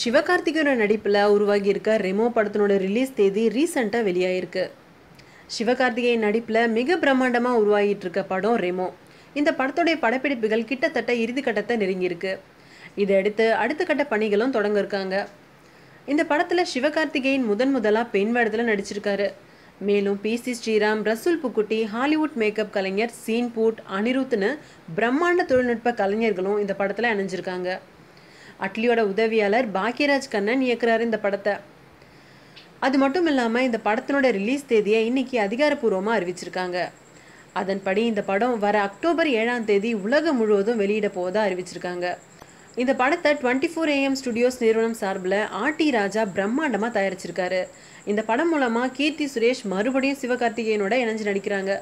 சிவகார்த்திகேயன் நடிப்புல உருவாகி இருக்க ரெமோ படத்தோட ரிலீஸ் தேதி ரீசன்ட்டா வெளியாயிருக்கு. சிவகார்த்திகேயன் நடிப்புல மிக பிரம்மாண்டமா உருவாகிட்டு இருக்க படம் ரெமோ. இந்த படத்தோட படப்பிடிப்புகள் கிட்டத்தட்ட இறுதி கட்டத்தை நெருங்கி இருக்கு. இதையடுத்து அடுத்த கட்ட பணிகளும் தொடங்க இருக்காங்க. இந்த படத்துல சிவகார்த்திகேயன் முதன்முதலா பெண் வேடத்துல நடிச்சிருக்காரு. மேலும் P C. Sreeram, Resul Pookutty, Hollywood makeup கலைஞர் சீன்பூட், அனிருத்னு பிரம்மாண்ட தொழில்நுட்ப கலைஞர்களும் இந்த படத்துல அணிஞ்சிருக்காங்க. அட்லியோட உதவியாளர் பாக்கியராஜ் கண்ணன் இயக்குறார் இந்த படத்தை. அது மட்டும் இல்லாமல் இந்த படத்தினோட ரிலீஸ் தேதியை இன்னைக்கு அதிகாரப்பூர்வமாக அறிவிச்சிருக்காங்க. அதன்படி இந்த படம் வர அக்டோபர் 7ஆம் தேதி உலகம் முழுவதும் வெளியிட போவதாக அறிவிச்சிருக்காங்க. இந்த படத்தை 24 AM ஸ்டுடியோஸ் நிறுவனம் சார்பில் R.T. ராஜா பிரம்மாண்டமாக தயாரிச்சிருக்காரு. இந்த படம் மூலமாக கீர்த்தி சுரேஷ் மறுபடியும் சிவகார்த்திகேயனோட இணைஞ்சு நடிக்கிறாங்க.